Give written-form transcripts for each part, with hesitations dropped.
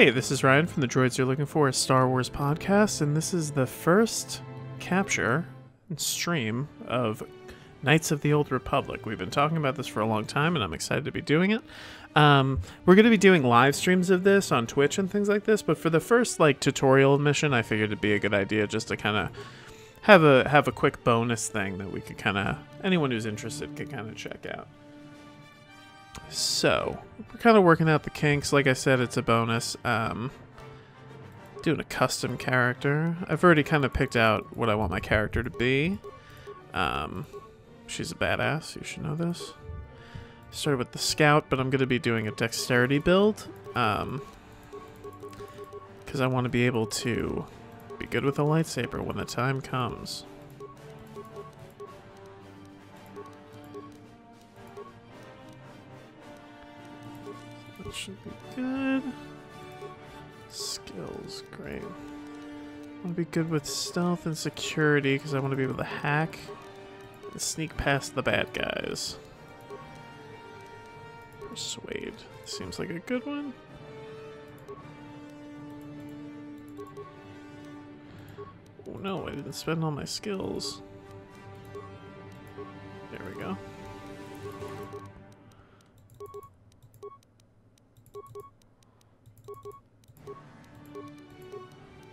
Hey, this is Ryan from The Droids You're Looking For, a Star Wars podcast, and this is the first capture and stream of Knights of the Old Republic. We've been talking about this for a long time, and I'm excited to be doing it. We're going to be doing live streams of this on Twitch and things like this, but for the first tutorial mission, I figured it'd be a good idea just to kind of have a quick bonus thing that we could kind of, anyone who's interested could kind of check out. So, we're kind of working out the kinks. Like I said, it's a bonus. Doing a custom character. I've already kind of picked out what I want my character to be. She's a badass. You should know this. Started with the scout, but I'm going to be doing a dexterity build. Because I want to be able to be good with a lightsaber when the time comes. That should be good. Skills, great. I want to be good with stealth and security because I want to be able to hack and sneak past the bad guys. Persuade seems like a good one. Oh no, I didn't spend all my skills. There we go.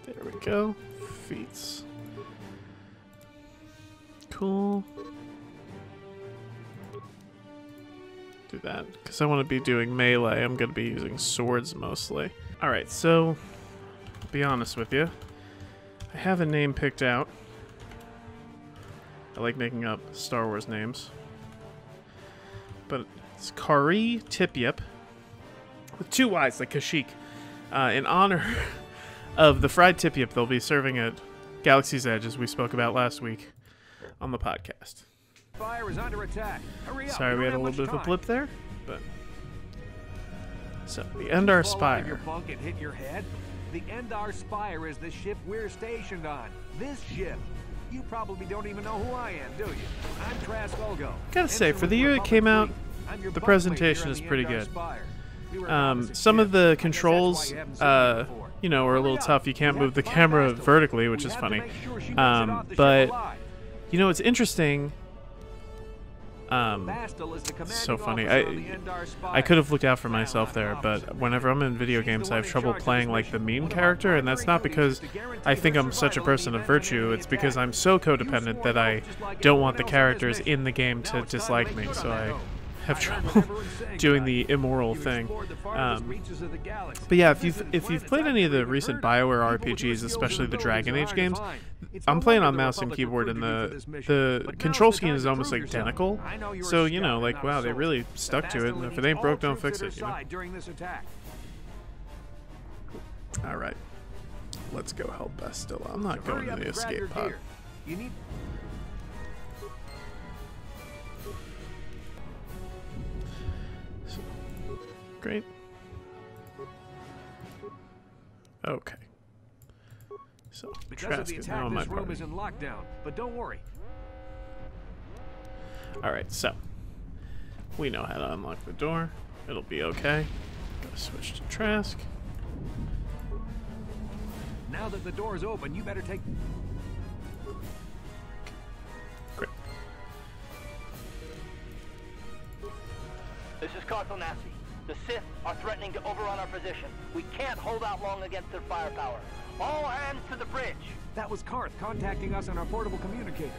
There we go. Feats. Cool. Do that. Because I want to be doing melee. I'm going to be using swords mostly. Alright, so, to be honest with you, I have a name picked out. I like making up Star Wars names. But it's Kari Tiipyip. With two Y's, like Kashyyyk. In honor of the fried Tiipyip they'll be serving at Galaxy's Edge, as we spoke about last week on the podcast. Fire is under attack. Hurry up. Sorry, we had a little bit of a blip there, but so the Endar Spire. Your bunk and hit your head. The Endar Spire is the ship we're stationed on. This ship. You probably don't even know who I am, do you? I'm Trask Olgo. Gotta say, for the year it came out, the presentation is pretty good. Some of the controls, you know, are a little tough. You can't move the camera vertically, which is funny. But you know, it's interesting. So funny. I could have looked out for myself there, but whenever I'm in video games, I have trouble playing like the meme character, and that's not because I think I'm such a person of virtue. It's because I'm so codependent that I don't want the characters in the game to dislike me. So I have trouble doing the immoral thing. But yeah, if you've played any of the recent Bioware RPGs, especially the Dragon Age games, I'm playing on mouse and keyboard, and the control scheme is almost identical. So, you know, like, wow, they really stuck to it, and if it ain't broke, don't fix it, you know? Alright. Let's go help Bastila. I'm not going to the escape pod. Great. Okay. So Trask is now on my party. Is in lockdown, but don't worry. All right, so we know how to unlock the door. It'll be okay. Gotta switch to Trask. Now that the door is open, you better take. Great. This is Carth Onasi. The Sith are threatening to overrun our position. We can't hold out long against their firepower. All hands to the bridge. That was Carth contacting us on our portable communicators.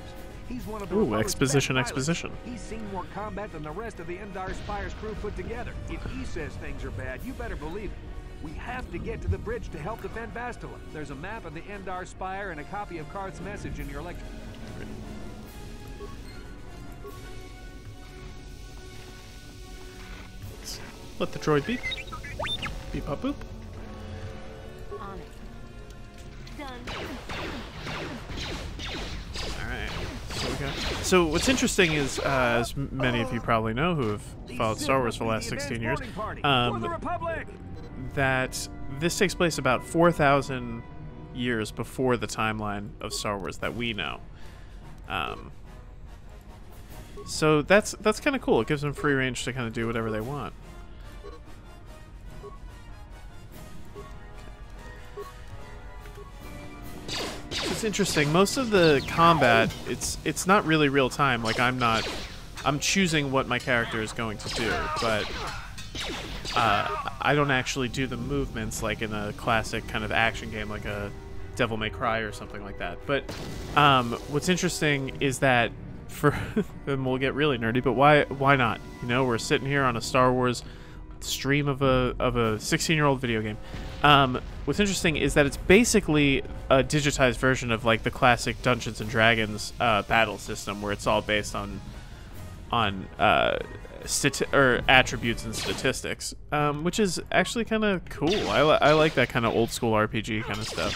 He's one of the Ooh, exposition. He's seen more combat than the rest of the Endar Spire's crew put together. If he says things are bad, you better believe it. We have to get to the bridge to help defend Bastila. There's a map of the Endar Spire and a copy of Carth's message in your lecture. Let the droid beep. Beep up boop. On it. Done. Alright. So, so what's interesting is, as many of you probably know who have followed Star Wars for the last 16 years, that this takes place about 4,000 years before the timeline of Star Wars that we know. So that's kind of cool. It gives them free range to kind of do whatever they want. It's interesting. Most of the combat, it's not really real time. Like I'm choosing what my character is going to do, but I don't actually do the movements like in a classic kind of action game, like a Devil May Cry or something like that. But what's interesting is that for and we'll get really nerdy, but why not? You know, we're sitting here on a Star Wars stream of a 16-year-old video game. What's interesting is that it's basically a digitized version of like the classic Dungeons and Dragons battle system, where it's all based on attributes and statistics, which is actually kind of cool. I like that kind of old school RPG kind of stuff.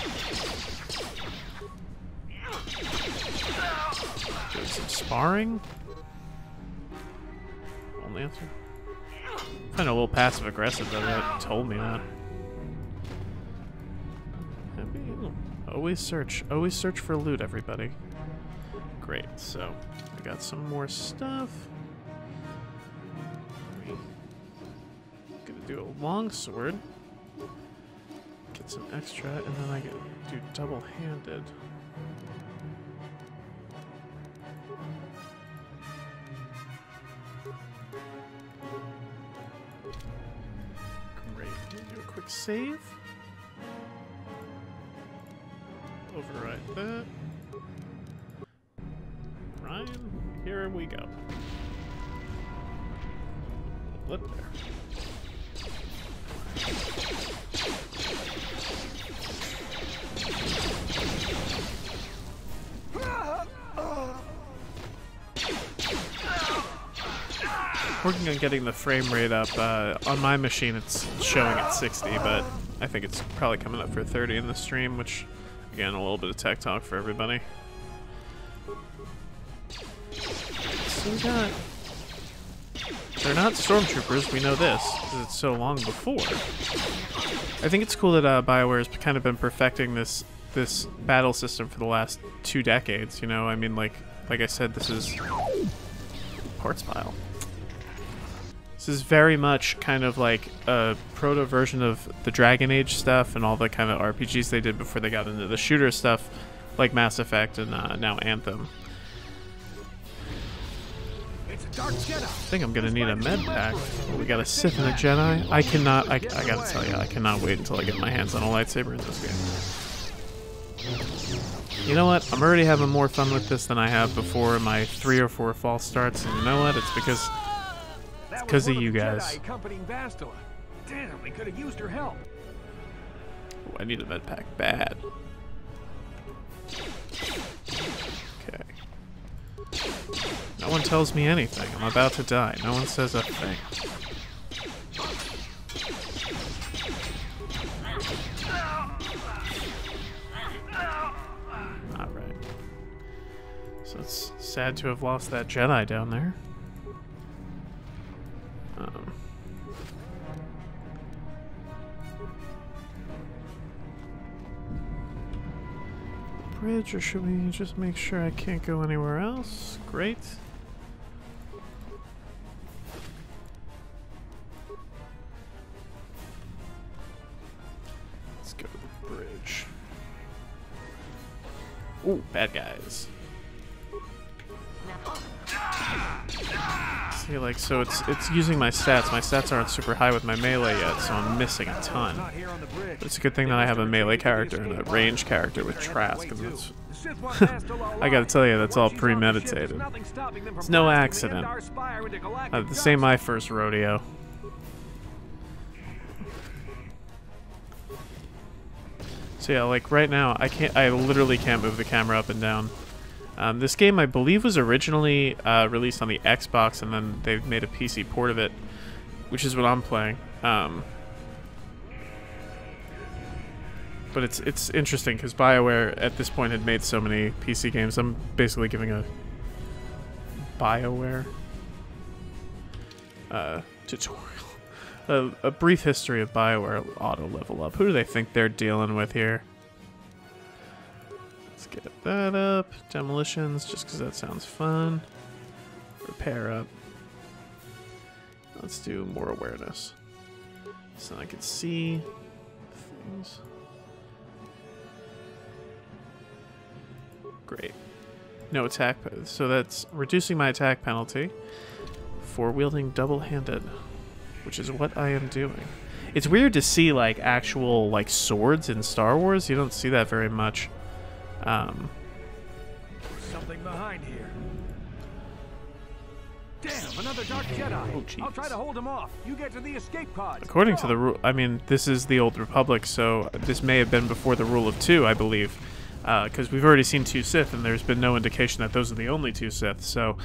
Doing some sparring. Only answer. Kind of a little passive aggressive though. That told me that. Always search for loot, everybody. Great. So I got some more stuff. Gonna do a longsword. Get some extra, and then I can do double-handed. Great. Do a quick save. Override that. Ryan, here we go. Flip there. Working on getting the frame rate up. On my machine it's showing at 60, but I think it's probably coming up for 30 in the stream, which again, a little bit of tech talk for everybody. So we got... They're not stormtroopers, we know this, because it's so long before. I think it's cool that Bioware has kind of been perfecting this battle system for the last 2 decades, you know? I mean, like I said, this is... Parts pile. This is very much kind of like a proto version of the Dragon Age stuff and all the kind of RPGs they did before they got into the shooter stuff, like Mass Effect and now Anthem. I think I'm gonna need a med pack. We got a Sith and a Jedi. I gotta tell you, I cannot wait until I get my hands on a lightsaber in this game. You know what? I'm already having more fun with this than I have before in my 3 or 4 false starts, and you know what? It's because of you guys. Damn, we could have used her help. Oh, I need a med pack bad. Okay. No one tells me anything. I'm about to die. No one says a thing. All right. So it's sad to have lost that Jedi down there. Bridge, or should we just make sure I can't go anywhere else? Great. Let's go to the bridge. Ooh, bad guys. See, like, so it's using my stats. My stats aren't super high with my melee yet, so I'm missing a ton. But it's a good thing that I have a melee character and a range character with Trask, and that's... I gotta tell you, that's all premeditated. It's no accident. This ain't my first rodeo. So yeah, like, right now, I literally can't move the camera up and down. This game, I believe, was originally released on the Xbox, and then they've made a PC port of it, which is what I'm playing. But it's interesting, because BioWare, at this point, had made so many PC games. I'm basically giving a BioWare tutorial. A brief history of BioWare auto level up. Who do they think they're dealing with here? Get that up. Demolitions, just because that sounds fun. Repair up. Let's do more awareness. So I can see things. upgrade. No attack, so that's reducing my attack penalty for wielding double-handed, which is what I am doing. It's weird to see like actual like swords in Star Wars. You don't see that very much. Something behind here. Damn, another dark Jedi. Oh, I'll try to hold him off. You get to the escape pod. According to the rule, I mean, this is the Old Republic, so this may have been before the rule of two, I believe, because we've already seen two Sith, and there's been no indication that those are the only two Sith. So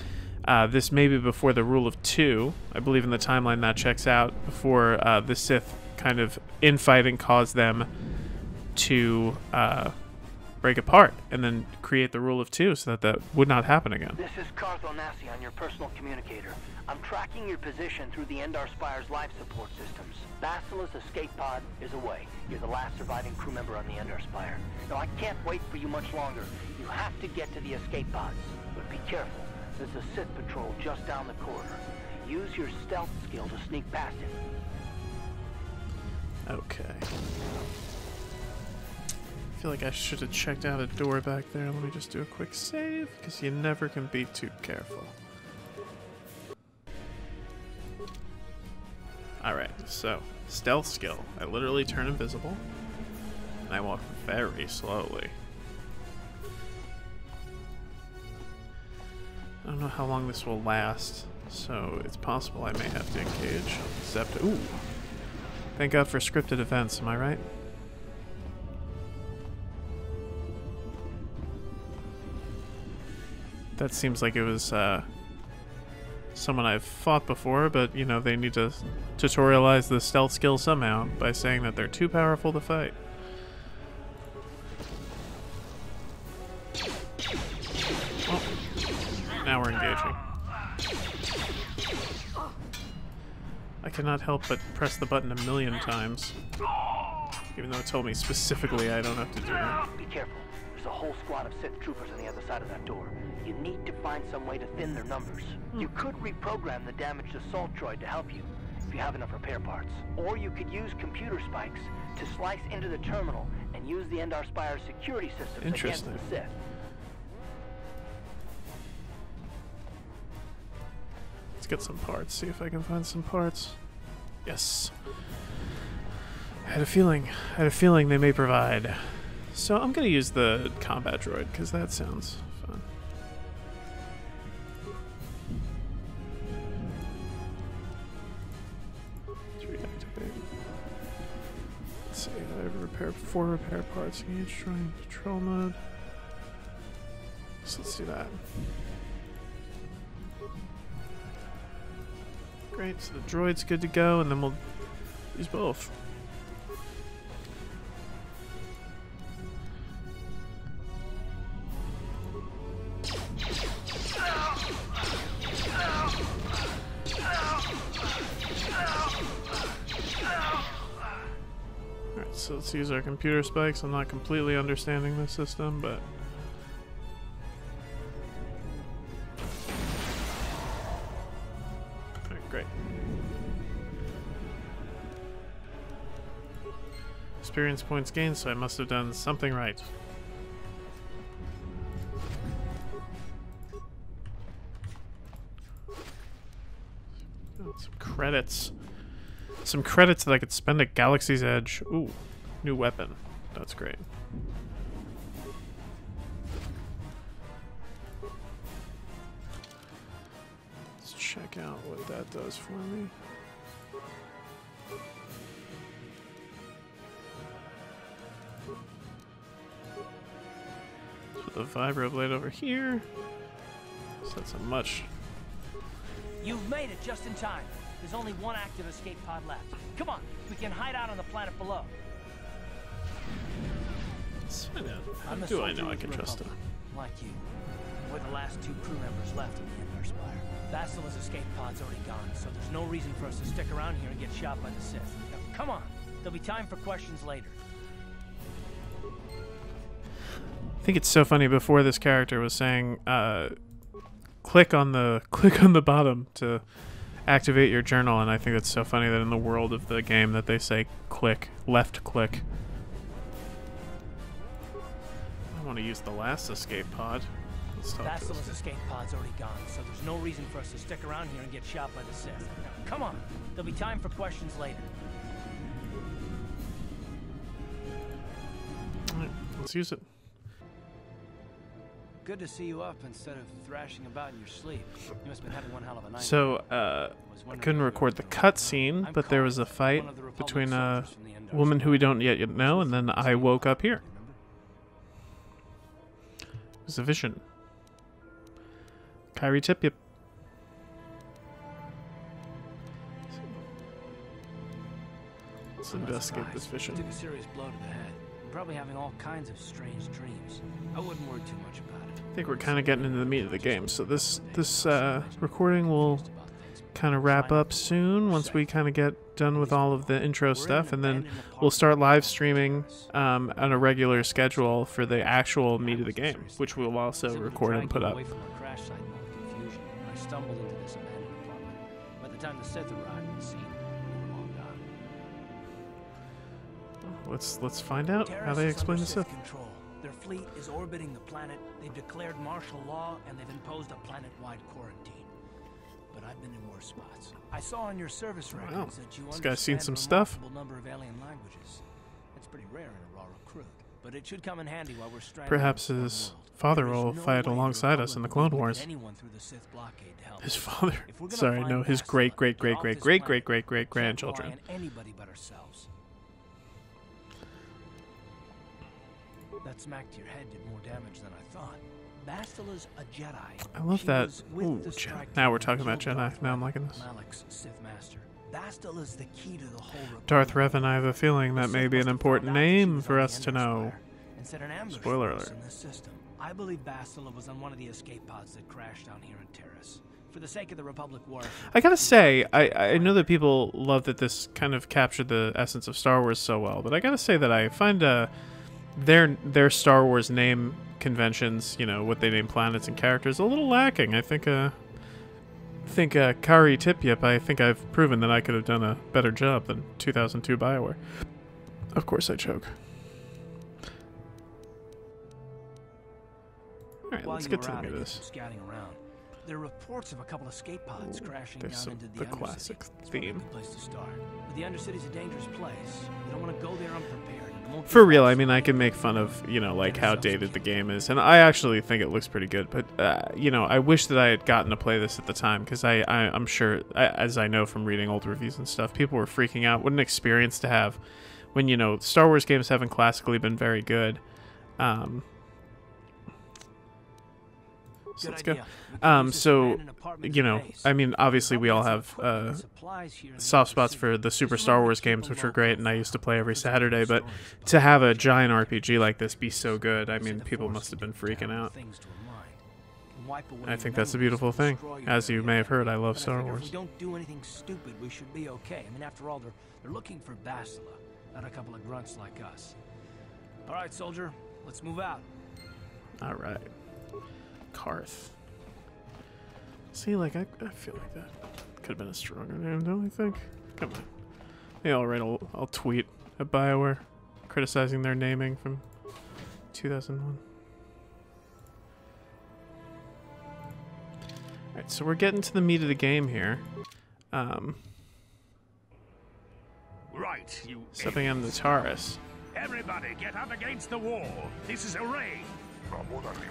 this may be before the rule of two. I believe in the timeline that checks out before the Sith kind of infighting caused them to break apart and then create the rule of two so that that would not happen again. This is Carth Onasi on your personal communicator. I'm tracking your position through the Endar Spire's life support systems. Bastila's escape pod is away. You're the last surviving crew member on the Endar Spire. Now I can't wait for you much longer. You have to get to the escape pods, but be careful. There's a Sith patrol just down the corridor. Use your stealth skill to sneak past it. Okay. I feel like I should have checked out a door back there. Let me just do a quick save, because you never can be too careful. Alright, so, stealth skill. I literally turn invisible, and I walk very slowly. I don't know how long this will last, so it's possible I may have to engage. Except, ooh! Thank God for scripted events, am I right? That seems like it was someone I've fought before, but, you know, they need to tutorialize the stealth skill somehow by saying that they're too powerful to fight. Oh, now we're engaging. I cannot help but press the button a million times, even though it told me specifically I don't have to do that. Be careful. There's a whole squad of Sith troopers on the other side of that door. You need to find some way to thin their numbers. You could reprogram the damaged assault droid to help you, if you have enough repair parts. Or you could use computer spikes to slice into the terminal and use the Endar Spire security systems against the Sith. Let's get some parts, see if I can find some parts. Yes. I had a feeling they may provide. So I'm going to use the combat droid, because that sounds fun. Let's reactivate. Let's see, I have repair, 4 repair parts. Engage droid patrol mode. So let's do that. Great, so the droid's good to go, and then we'll use both. So let's use our computer spikes. I'm not completely understanding this system, but right, great. Experience points gained, so I must have done something right. Got some credits. Some credits that I could spend at Galaxy's Edge. Ooh. New weapon. That's great. Let's check out what that does for me. Put the vibroblade over here. So that's a much. You've made it just in time. There's only one active escape pod left. Come on, we can hide out on the planet below. How do I know I can trust him? Like you. We're the last 2 crew members left in the Endar Spire. Bastila's escape pod's already gone, so there's no reason for us to stick around here and get shot by the Sith. Now, come on. There'll be time for questions later. I think it's so funny. Before, this character was saying, click on the bottom to activate your journal, and I think that's so funny that in the world of the game that they say click, left click. want to use the last escape pod. Bastila's escape pod's already gone, so there's no reason for us to stick around here and get shot by the Sith. Now, come on, there'll be time for questions later. All right, let's use it. Good to see you up instead of thrashing about in your sleep. You must have been having one hell of a night. So, I couldn't record the cutscene, but there was a fight between a woman who we don't yet know, and then I woke up here. It was a vision. Kari Tiipyip. Let's investigate this vision. Took a serious blow to the head. Probably having all kinds of strange dreams. I wouldn't worry too much about it. I think we're kind of getting into the meat of the game, so this recording will kind of wrap up soon once we kind of get done with all of the intro stuff, and then we'll start live streaming on a regular schedule for the actual meat of the game, which we'll also record and put up. I stumbled into this abandoned apartment. By the time the Sith arrived and seen. Let's find out how they explain this stuff. Their fleet is orbiting the planet. They've declared martial law and they've imposed a planet-wide quarantine. But I've been in worse spots. I saw on your service records that you this guy's seen some stuff. Number of alien languages. That's pretty rare in a raw recruit. But it should come in handy while we're stranded. Perhaps his father will fight alongside us in the Clone Wars. His father. Sorry, no, his great grandchildren. Anybody but ourselves. That smack to your head did more damage than I thought. Bastila's a Jedi. I love that. Ooh, now we're talking about Jedi. Now I'm liking this. Malik's Sith Master. Bastila's the key to the whole Republic. Darth Revan, I have a feeling that may be an important name for us to know. Spoiler alert. I believe Bastila was on one of the escape pods that crashed down here in Taris. For the sake of the Republic war. I gotta say, I know that people love that this kind of captured the essence of Star Wars so well, but I gotta say that I find their Star Wars name conventions, you know, what they name planets and characters, a little lacking. I think Kari Tiipyip, I think I've proven that I could have done a better job than 2002 Bioware. Of course I choke. Alright, let's get to the meat of this. There are reports of a couple of escape pods crashing down into the classic theme. Place to start. But the Undercity's a dangerous place. You don't want to go there unprepared. For real, I mean, I can make fun of, you know, like how dated the game is, and I actually think it looks pretty good, but, you know, I wish that I had gotten to play this at the time, because I'm sure, as I know from reading old reviews and stuff, people were freaking out. What an experience to have when, you know, Star Wars games haven't classically been very good. So let's go. So, you know, I mean, obviously we all have soft spots for the Super Star Wars games, which are great, and I used to play every Saturday, but to have a giant RPG like this be so good, I mean, people must have been freaking out. I think that's a beautiful thing. As you may have heard, I love Star Wars. If we don't do anything stupid, we should be okay. I mean, after all, they're looking for Bastila, not a couple of grunts like us. All right, soldier, let's move out. All right. Carth. See, like, I feel like that could have been a stronger name, don't you think? Come on. Yeah, all right, I'll tweet at Bioware criticizing their naming from 2001. Alright, so we're getting to the meat of the game here. Right, you stepping on the Taris. Everybody get up against the wall. This is a raid.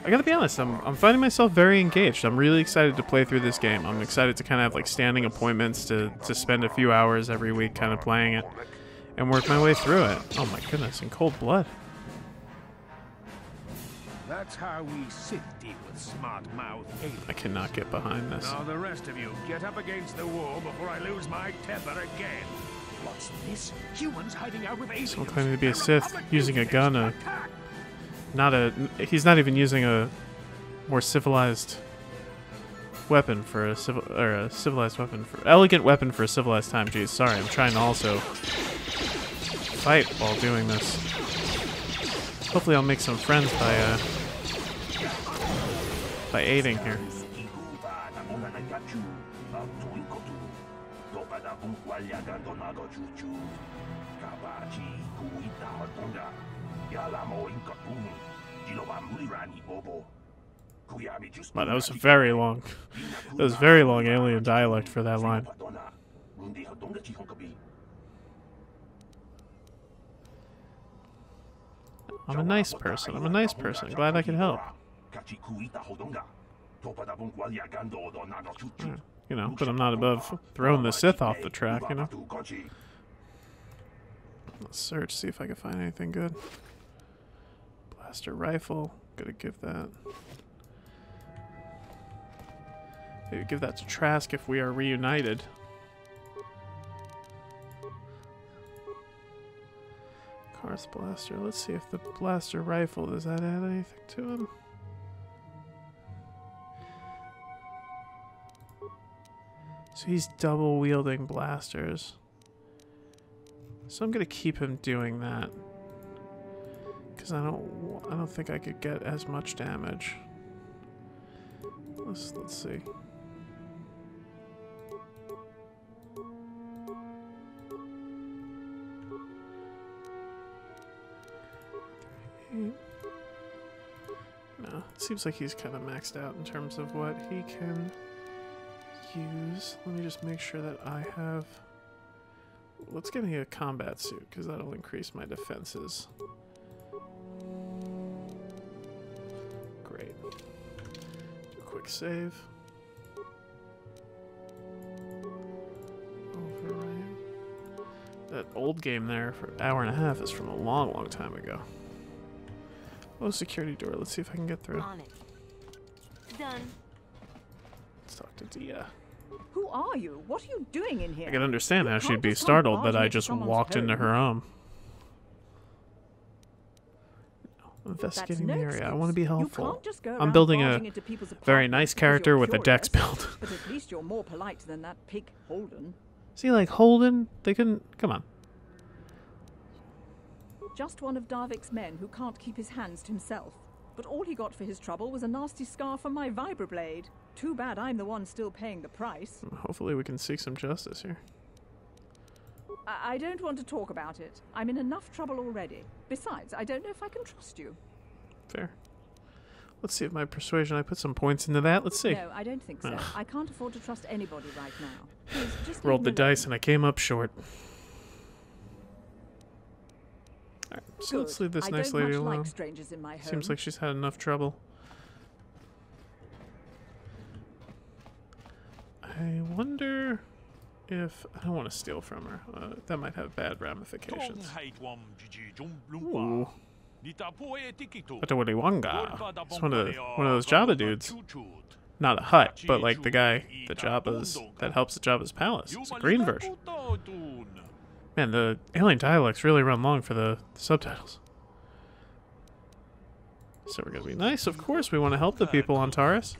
I gotta be honest, I'm finding myself very engaged. I'm really excited to play through this game. I'm excited to kind of have like standing appointments to spend a few hours every week kind of playing it and work my way through it. Oh my goodness, in cold blood. That's how we sit deep with smart mouth. I cannot get behind this. Now the rest of you get up against the wall before I lose my temper again. What's this? Humans hiding out with aliens. Someone claiming to be a Sith using a gun. He's not even using a more civilized weapon for elegant weapon for a civilized time. Geez, sorry, I'm trying to also fight while doing this. Hopefully I'll make some friends by aiding here. Wow, that was very long. That was very long alien dialect for that line. I'm a nice person. I'm a nice person. Glad I could help. You know, but I'm not above throwing the Sith off the track, you know? Let's search, see if I can find anything good. Blaster rifle. Gotta give that. Maybe give that to Trask if we are reunited. Carth blaster. Let's see if the blaster rifle, does that add anything to him? So he's double wielding blasters. So I'm gonna keep him doing that, because I don't think I could get as much damage. Let's see. No, it seems like he's kind of maxed out in terms of what he can use. Let me just make sure that I have... Let's get me a combat suit, because that'll increase my defenses. Great. Do a quick save. Override. That old game there for an hour and a half is from a long, long time ago. Low security door. Let's see if I can get through. On it. Done. Let's talk to Dia. Who are you? What are you doing in here? I can understand how she'd be startled that I just walked into her home. I'm investigating the area. I want to be helpful. I'm building a very nice character with a dex build. But at least you're more polite than that pig Holden. See, like Holden, they couldn't. Come on. Just one of Darvik's men who can't keep his hands to himself. But all he got for his trouble was a nasty scar from my vibroblade. Too bad I'm the one still paying the price. Hopefully we can seek some justice here. I don't want to talk about it. I'm in enough trouble already. Besides, I don't know if I can trust you. Fair. Let's see if my persuasion, I put some points into that. Let's see. No, I don't think so. I can't afford to trust anybody right now. Please, just rolled the dice and I came up short. All right, so let's leave this nice lady alone. Seems like she's had enough trouble. I wonder if... I don't want to steal from her. That might have bad ramifications. Ooh. It's one of those Jabba dudes. Not a Hutt, but like the guy, the Jabba's, that helps the Jabba's palace. It's a green version. Man, the alien dialects really run long for the subtitles. So we're gonna be nice, of course. We want to help the people on Taris.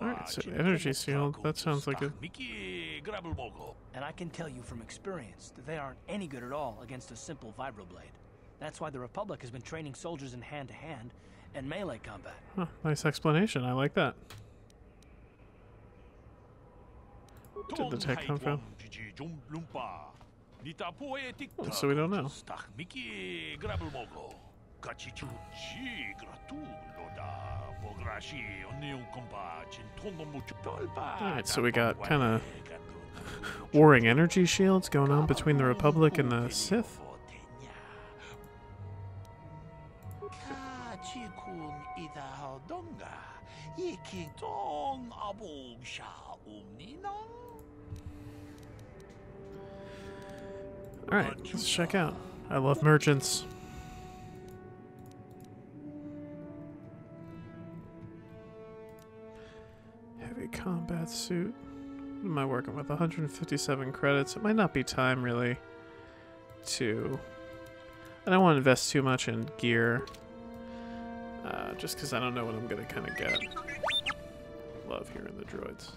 Alright, so energy shield, that sounds like it. And I can tell you from experience that they aren't any good at all against a simple vibroblade. That's why the Republic has been training soldiers in hand-to-hand and melee combat. Huh, nice explanation, I like that. Did the tech come from? Oh, so we don't know. Alright, so we got kind of warring energy shields going on between the Republic and the Sith. Alright, let's check out. I love merchants. Combat suit. What am I working with? 157 credits. It might not be time really to... I don't want to invest too much in gear. Just because I don't know what I'm going to kind of get. Love hearing the droids.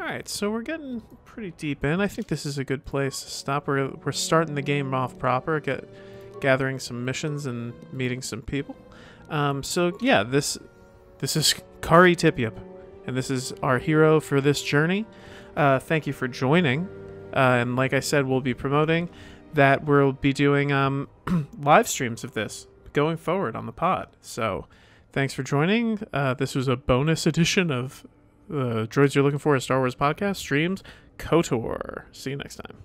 Alright, so we're getting pretty deep in. I think this is a good place to stop. We're starting the game off proper. Get gathering some missions and meeting some people. So yeah, this is Kari Tiipyip, and this is our hero for this journey. Thank you for joining. And like I said, we'll be promoting that we'll be doing live streams of this going forward on the pod. So thanks for joining. This was a bonus edition of Droids You're Looking For, a Star Wars podcast, streams KOTOR. See you next time.